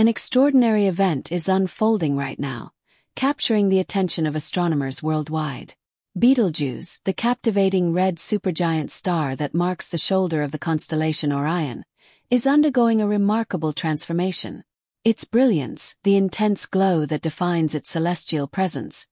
An extraordinary event is unfolding right now, capturing the attention of astronomers worldwide. Betelgeuse, the captivating red supergiant star that marks the shoulder of the constellation Orion, is undergoing a remarkable transformation. Its brilliance, the intense glow that defines its celestial presence,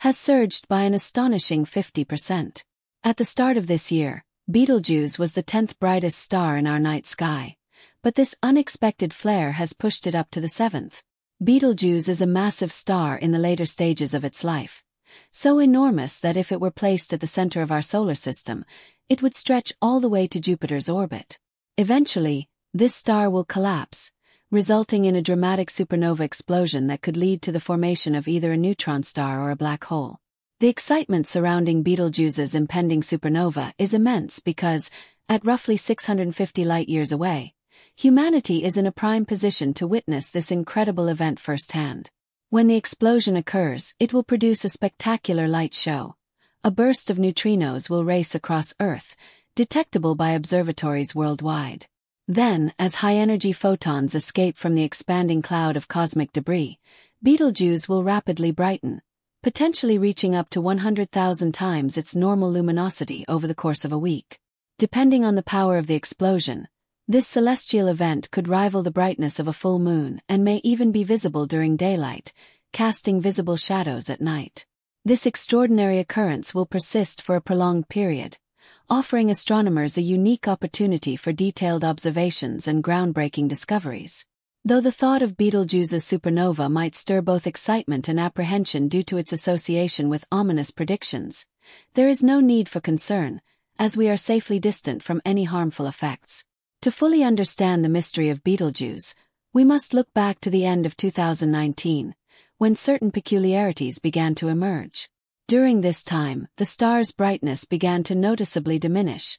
has surged by an astonishing 50%. At the start of this year, Betelgeuse was the 10th brightest star in our night sky, but this unexpected flare has pushed it up to the 7th. Betelgeuse is a massive star in the later stages of its life, so enormous that if it were placed at the center of our solar system, it would stretch all the way to Jupiter's orbit. Eventually, this star will collapse, resulting in a dramatic supernova explosion that could lead to the formation of either a neutron star or a black hole. The excitement surrounding Betelgeuse's impending supernova is immense because, at roughly 650 light-years away, humanity is in a prime position to witness this incredible event firsthand. When the explosion occurs, it will produce a spectacular light show. A burst of neutrinos will race across Earth, detectable by observatories worldwide. Then, as high-energy photons escape from the expanding cloud of cosmic debris, Betelgeuse will rapidly brighten, potentially reaching up to 100,000 times its normal luminosity over the course of a week. Depending on the power of the explosion, this celestial event could rival the brightness of a full moon and may even be visible during daylight, casting visible shadows at night. This extraordinary occurrence will persist for a prolonged period, offering astronomers a unique opportunity for detailed observations and groundbreaking discoveries. Though the thought of Betelgeuse's supernova might stir both excitement and apprehension due to its association with ominous predictions, there is no need for concern, as we are safely distant from any harmful effects. To fully understand the mystery of Betelgeuse, we must look back to the end of 2019, when certain peculiarities began to emerge. During this time, the star's brightness began to noticeably diminish,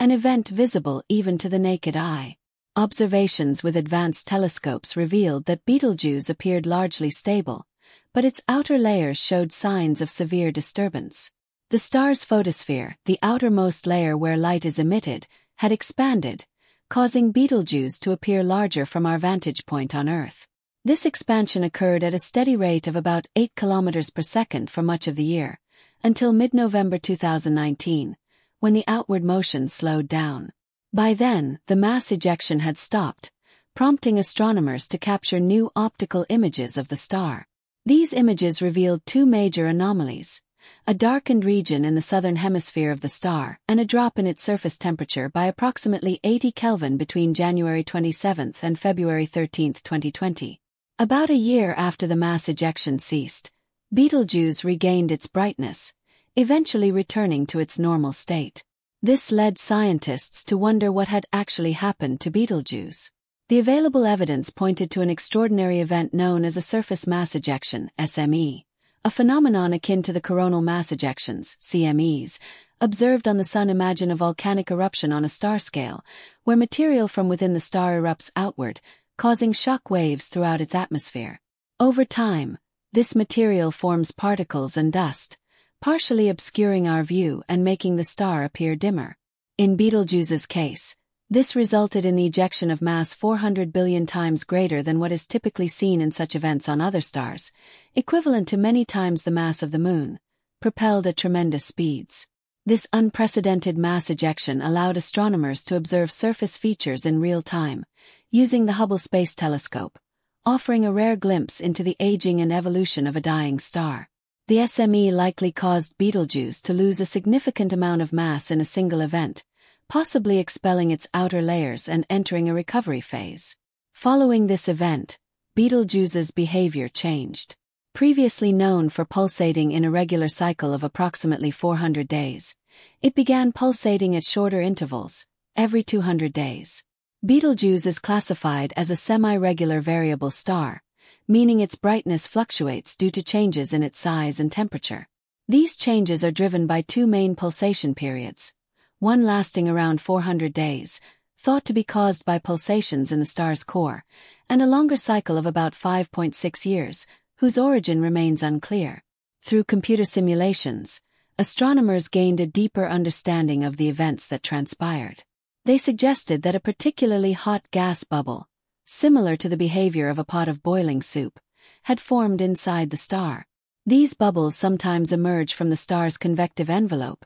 an event visible even to the naked eye. Observations with advanced telescopes revealed that Betelgeuse appeared largely stable, but its outer layers showed signs of severe disturbance. The star's photosphere, the outermost layer where light is emitted, had expanded, causing Betelgeuse to appear larger from our vantage point on Earth. This expansion occurred at a steady rate of about 8 kilometers per second for much of the year, until mid-November 2019, when the outward motion slowed down. By then, the mass ejection had stopped, prompting astronomers to capture new optical images of the star. These images revealed two major anomalies: a darkened region in the southern hemisphere of the star, and a drop in its surface temperature by approximately 80 Kelvin between January 27 and February 13, 2020. About a year after the mass ejection ceased, Betelgeuse regained its brightness, eventually returning to its normal state. This led scientists to wonder what had actually happened to Betelgeuse. The available evidence pointed to an extraordinary event known as a surface mass ejection, SME, a phenomenon akin to the coronal mass ejections, CMEs, observed on the Sun. Imagine a volcanic eruption on a star scale, where material from within the star erupts outward, causing shock waves throughout its atmosphere. Over time, this material forms particles and dust, partially obscuring our view and making the star appear dimmer. In Betelgeuse's case, this resulted in the ejection of mass 400 billion times greater than what is typically seen in such events on other stars, equivalent to many times the mass of the Moon, propelled at tremendous speeds. This unprecedented mass ejection allowed astronomers to observe surface features in real time, using the Hubble Space Telescope, offering a rare glimpse into the aging and evolution of a dying star. The SME likely caused Betelgeuse to lose a significant amount of mass in a single event, possibly expelling its outer layers and entering a recovery phase. Following this event, Betelgeuse's behavior changed. Previously known for pulsating in a regular cycle of approximately 400 days, it began pulsating at shorter intervals, every 200 days. Betelgeuse is classified as a semi-regular variable star, meaning its brightness fluctuates due to changes in its size and temperature. These changes are driven by two main pulsation periods, one lasting around 400 days, thought to be caused by pulsations in the star's core, and a longer cycle of about 5.6 years, whose origin remains unclear. Through computer simulations, astronomers gained a deeper understanding of the events that transpired. They suggested that a particularly hot gas bubble, similar to the behavior of a pot of boiling soup, had formed inside the star. These bubbles sometimes emerge from the star's convective envelope,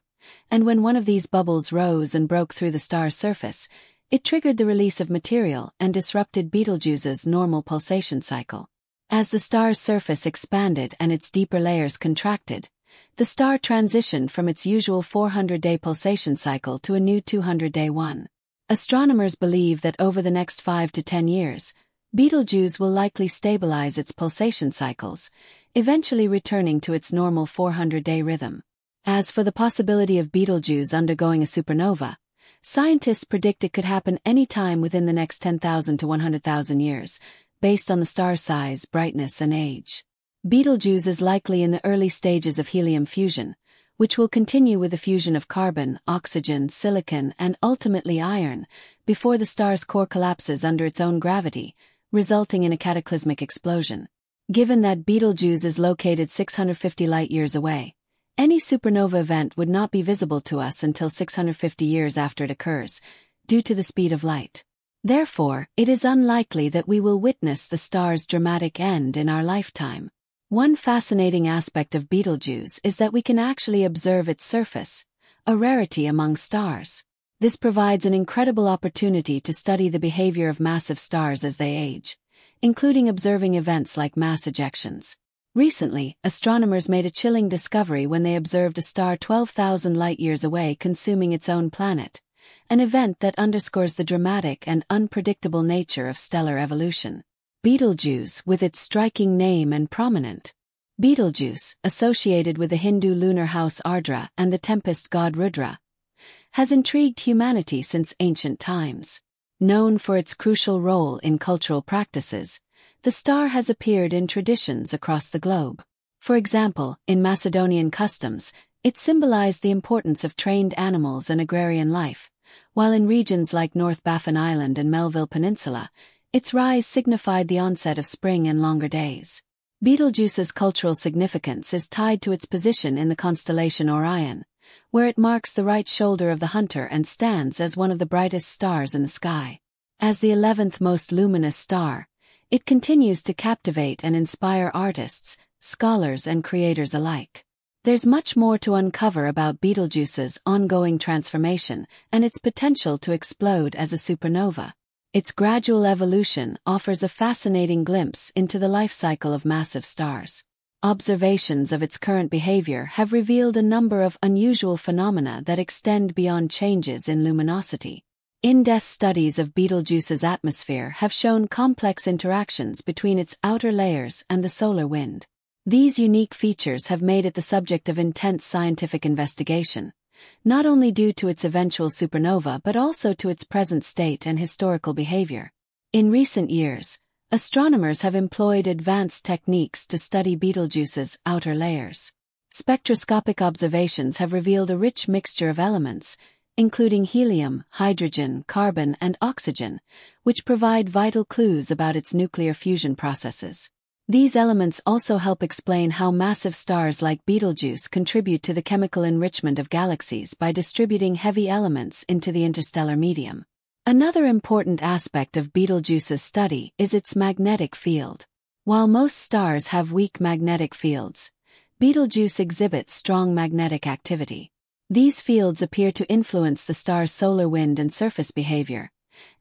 and when one of these bubbles rose and broke through the star's surface, it triggered the release of material and disrupted Betelgeuse's normal pulsation cycle. As the star's surface expanded and its deeper layers contracted, the star transitioned from its usual 400-day pulsation cycle to a new 200-day one. Astronomers believe that over the next 5 to 10 years, Betelgeuse will likely stabilize its pulsation cycles, eventually returning to its normal 400-day rhythm. As for the possibility of Betelgeuse undergoing a supernova, scientists predict it could happen any time within the next 10,000 to 100,000 years, based on the star's size, brightness, and age. Betelgeuse is likely in the early stages of helium fusion, which will continue with the fusion of carbon, oxygen, silicon, and ultimately iron, before the star's core collapses under its own gravity, resulting in a cataclysmic explosion. Given that Betelgeuse is located 650 light-years away, any supernova event would not be visible to us until 650 years after it occurs, due to the speed of light. Therefore, it is unlikely that we will witness the star's dramatic end in our lifetime. One fascinating aspect of Betelgeuse is that we can actually observe its surface, a rarity among stars. This provides an incredible opportunity to study the behavior of massive stars as they age, including observing events like mass ejections. Recently, astronomers made a chilling discovery when they observed a star 12,000 light-years away consuming its own planet, an event that underscores the dramatic and unpredictable nature of stellar evolution. Betelgeuse, with its striking name and prominent. Betelgeuse, associated with the Hindu lunar house Ardra and the tempest god Rudra, has intrigued humanity since ancient times. Known for its crucial role in cultural practices, the star has appeared in traditions across the globe. For example, in Macedonian customs, it symbolized the importance of trained animals and agrarian life, while in regions like North Baffin Island and Melville Peninsula, its rise signified the onset of spring and longer days. Betelgeuse's cultural significance is tied to its position in the constellation Orion, where it marks the right shoulder of the hunter and stands as one of the brightest stars in the sky. As the 11th most luminous star, it continues to captivate and inspire artists, scholars, and creators alike. There's much more to uncover about Betelgeuse's ongoing transformation and its potential to explode as a supernova. Its gradual evolution offers a fascinating glimpse into the life cycle of massive stars. Observations of its current behavior have revealed a number of unusual phenomena that extend beyond changes in luminosity. In-depth studies of Betelgeuse's atmosphere have shown complex interactions between its outer layers and the solar wind. These unique features have made it the subject of intense scientific investigation, not only due to its eventual supernova but also to its present state and historical behavior. In recent years, astronomers have employed advanced techniques to study Betelgeuse's outer layers. Spectroscopic observations have revealed a rich mixture of elements, including helium, hydrogen, carbon, and oxygen, which provide vital clues about its nuclear fusion processes. These elements also help explain how massive stars like Betelgeuse contribute to the chemical enrichment of galaxies by distributing heavy elements into the interstellar medium. Another important aspect of Betelgeuse's study is its magnetic field. While most stars have weak magnetic fields, Betelgeuse exhibits strong magnetic activity. These fields appear to influence the star's solar wind and surface behavior,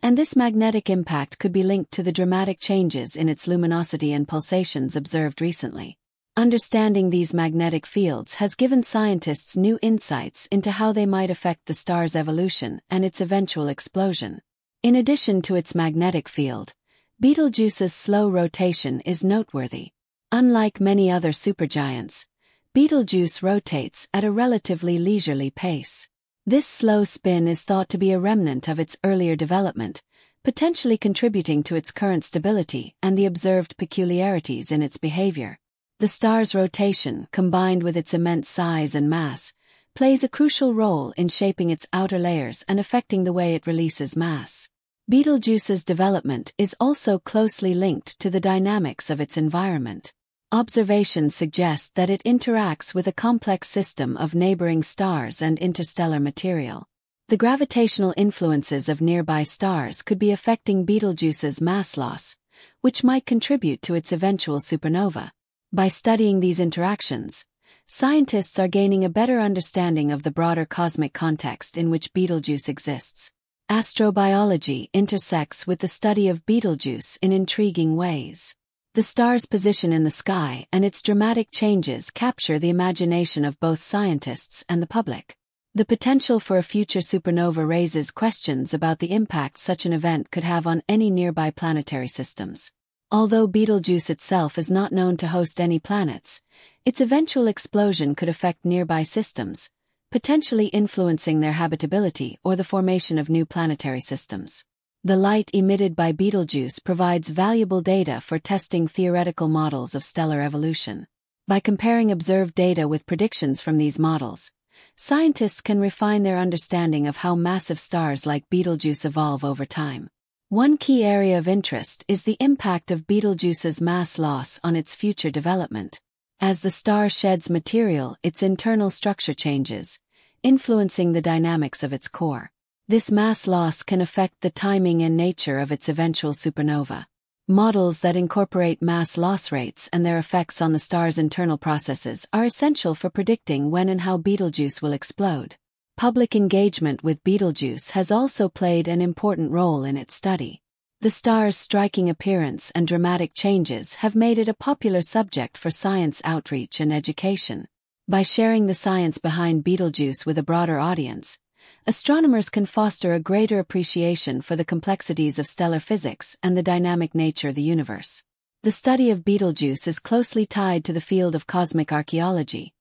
and this magnetic impact could be linked to the dramatic changes in its luminosity and pulsations observed recently. Understanding these magnetic fields has given scientists new insights into how they might affect the star's evolution and its eventual explosion. In addition to its magnetic field, Betelgeuse's slow rotation is noteworthy. Unlike many other supergiants, Betelgeuse rotates at a relatively leisurely pace. This slow spin is thought to be a remnant of its earlier development, potentially contributing to its current stability and the observed peculiarities in its behavior. The star's rotation, combined with its immense size and mass, plays a crucial role in shaping its outer layers and affecting the way it releases mass. Betelgeuse's development is also closely linked to the dynamics of its environment. Observations suggest that it interacts with a complex system of neighboring stars and interstellar material. The gravitational influences of nearby stars could be affecting Betelgeuse's mass loss, which might contribute to its eventual supernova. By studying these interactions, scientists are gaining a better understanding of the broader cosmic context in which Betelgeuse exists. Astrobiology intersects with the study of Betelgeuse in intriguing ways. The star's position in the sky and its dramatic changes capture the imagination of both scientists and the public. The potential for a future supernova raises questions about the impact such an event could have on any nearby planetary systems. Although Betelgeuse itself is not known to host any planets, its eventual explosion could affect nearby systems, potentially influencing their habitability or the formation of new planetary systems. The light emitted by Betelgeuse provides valuable data for testing theoretical models of stellar evolution. By comparing observed data with predictions from these models, scientists can refine their understanding of how massive stars like Betelgeuse evolve over time. One key area of interest is the impact of Betelgeuse's mass loss on its future development. As the star sheds material, its internal structure changes, influencing the dynamics of its core. This mass loss can affect the timing and nature of its eventual supernova. Models that incorporate mass loss rates and their effects on the star's internal processes are essential for predicting when and how Betelgeuse will explode. Public engagement with Betelgeuse has also played an important role in its study. The star's striking appearance and dramatic changes have made it a popular subject for science outreach and education. By sharing the science behind Betelgeuse with a broader audience, astronomers can foster a greater appreciation for the complexities of stellar physics and the dynamic nature of the universe. The study of Betelgeuse is closely tied to the field of cosmic archaeology,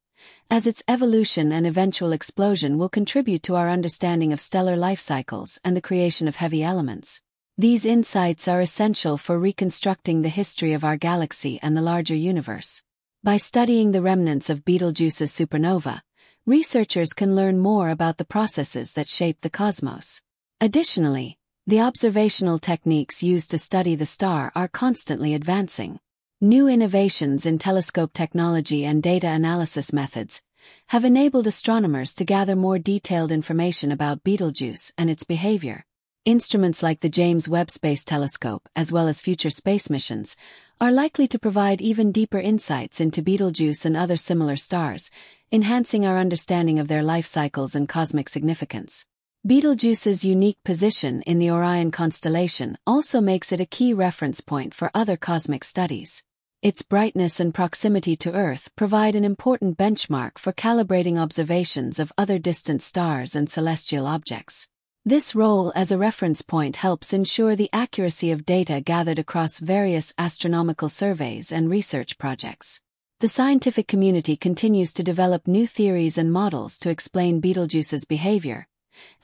as its evolution and eventual explosion will contribute to our understanding of stellar life cycles and the creation of heavy elements. These insights are essential for reconstructing the history of our galaxy and the larger universe. By studying the remnants of Betelgeuse's supernova, researchers can learn more about the processes that shape the cosmos. Additionally, the observational techniques used to study the star are constantly advancing. New innovations in telescope technology and data analysis methods have enabled astronomers to gather more detailed information about Betelgeuse and its behavior. Instruments like the James Webb Space Telescope, as well as future space missions, are likely to provide even deeper insights into Betelgeuse and other similar stars, enhancing our understanding of their life cycles and cosmic significance. Betelgeuse's unique position in the Orion constellation also makes it a key reference point for other cosmic studies. Its brightness and proximity to Earth provide an important benchmark for calibrating observations of other distant stars and celestial objects. This role as a reference point helps ensure the accuracy of data gathered across various astronomical surveys and research projects. The scientific community continues to develop new theories and models to explain Betelgeuse's behavior,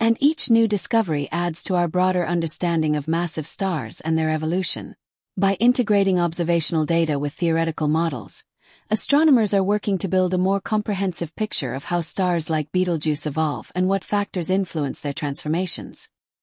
and each new discovery adds to our broader understanding of massive stars and their evolution. By integrating observational data with theoretical models, astronomers are working to build a more comprehensive picture of how stars like Betelgeuse evolve and what factors influence their transformations.